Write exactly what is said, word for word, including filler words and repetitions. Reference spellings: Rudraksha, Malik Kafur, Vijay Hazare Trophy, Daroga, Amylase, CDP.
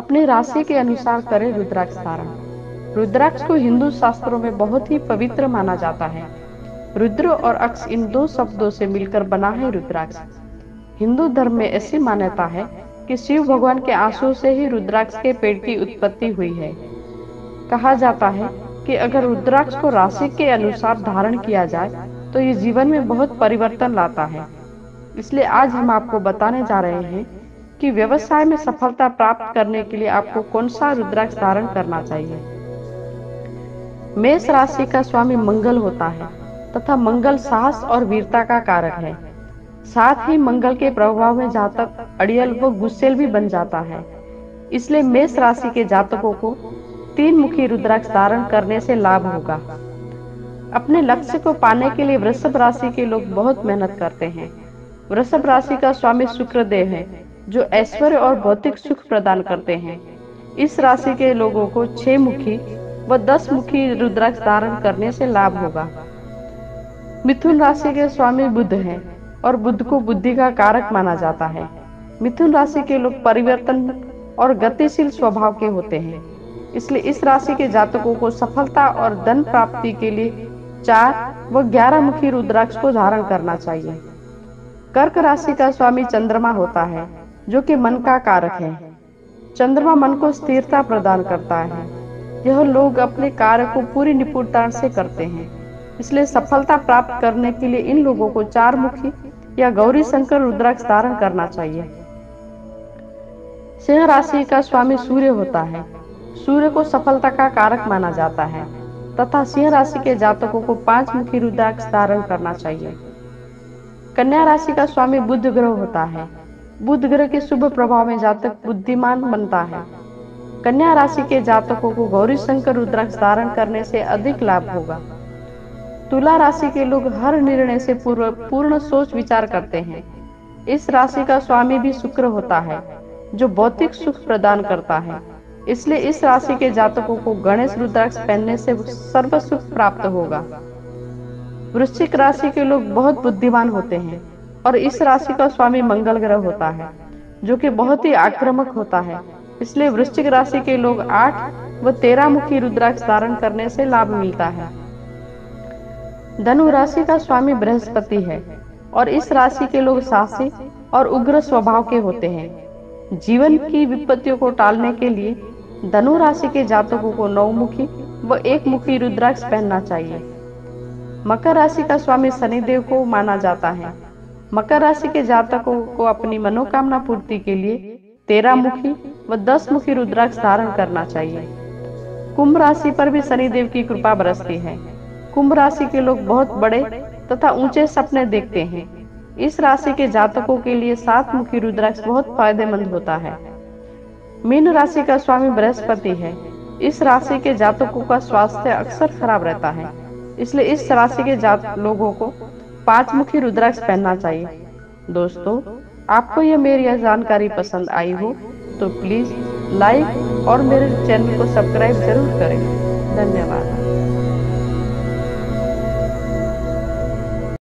अपने राशि के अनुसार करें रुद्राक्ष धारण। रुद्राक्ष को हिंदू शास्त्रों में बहुत ही पवित्र माना जाता है। रुद्र और अक्ष इन दो शब्दों से मिलकर बना है रुद्राक्ष। हिंदू धर्म में ऐसी मान्यता है कि शिव भगवान के आंसू से ही रुद्राक्ष के पेड़ की उत्पत्ति हुई है। कहा जाता है कि अगर रुद्राक्ष को राशि के अनुसार धारण किया जाए तो ये जीवन में बहुत परिवर्तन लाता है। इसलिए आज हम आपको बताने जा रहे हैं कि व्यवसाय में सफलता प्राप्त करने के लिए आपको कौन सा रुद्राक्ष धारण करना चाहिए। मेष राशि का स्वामी मंगल होता है तथा मंगल साहस और वीरता का कारक है। साथ ही मंगल के प्रभाव में जातक अड़ियल व गुस्सेल भी बन जाता है। इसलिए मेष राशि के जातकों को तीन मुखी रुद्राक्ष धारण करने से लाभ होगा। अपने लक्ष्य को पाने के लिए वृषभ राशि के लोग बहुत मेहनत करते हैं। वृषभ राशि का स्वामी शुक्रदेव है जो ऐश्वर्य और भौतिक सुख प्रदान करते हैं। इस राशि के लोगों को छह मुखी व दस मुखी रुद्राक्ष धारण करने से लाभ होगा। मिथुन राशि के स्वामी बुध हैं और बुध को बुद्धि का कारक माना जाता है। मिथुन राशि के लोग परिवर्तन और गतिशील स्वभाव के होते हैं। इसलिए इस राशि के जातकों को सफलता और धन प्राप्ति के लिए चार व ग्यारह मुखी रुद्राक्ष को धारण करना चाहिए। कर्क राशि का स्वामी चंद्रमा होता है जो कि मन का कारक है। चंद्रमा मन को स्थिरता प्रदान करता है। यह लोग अपने कार्य को पूरी निपुणता से करते हैं। इसलिए सफलता प्राप्त करने के लिए इन लोगों को चार मुखी या गौरी शंकर रुद्राक्ष धारण करना चाहिए। सिंह राशि का स्वामी सूर्य होता है। सूर्य को सफलता का कारक माना जाता है तथा सिंह राशि के जातकों को पांच मुखी रुद्राक्ष धारण करना चाहिए। कन्या राशि का स्वामी बुध ग्रह होता है। बुध ग्रह के शुभ प्रभाव में जातक बुद्धिमान बनता है। कन्या राशि के जातकों को गौरी शंकर रुद्राक्ष धारण करने से अधिक लाभ होगा। तुला राशि के लोग हर निर्णय से पूर्व पूर्ण सोच विचार करते हैं। इस राशि का स्वामी भी शुक्र होता है जो भौतिक सुख प्रदान करता है। इसलिए इस राशि के जातकों को गणेश रुद्राक्ष पहनने से सर्व सुख प्राप्त होगा। वृश्चिक राशि के लोग बहुत बुद्धिमान होते हैं और इस राशि का स्वामी मंगल ग्रह होता है जो कि बहुत ही आक्रामक होता है। इसलिए वृश्चिक राशि के लोग आठ व तेरह मुखी रुद्राक्ष धारण करने से लाभ मिलता है। धनु राशि का स्वामी बृहस्पति है और इस राशि के लोग साहसी और उग्र स्वभाव के होते हैं। जीवन की विपत्तियों को टालने के लिए धनु राशि के जातकों को नौमुखी व एक मुखी रुद्राक्ष पहनना चाहिए। मकर राशि का स्वामी शनिदेव को माना जाता है। मकर राशि के जातकों को अपनी मनोकामना पूर्ति के लिए तेरह मुखी व दस मुखी रुद्राक्ष धारण करना चाहिए। कुंभ राशि पर भी शनिदेव की कृपा बरसती है। कुंभ राशि के लोग बहुत बड़े तथा ऊंचे सपने देखते हैं। इस राशि के जातकों के लिए सात मुखी रुद्राक्ष बहुत फायदेमंद होता है। मीन राशि का स्वामी बृहस्पति है। इस राशि के जातकों का स्वास्थ्य अक्सर खराब रहता है। इसलिए इस राशि के जात लोगों को पांच मुखी रुद्राक्ष पहनना चाहिए। दोस्तों, आपको यह मेरी यह जानकारी पसंद आई हो तो प्लीज लाइक और मेरे चैनल को सब्सक्राइब जरूर करें। धन्यवाद।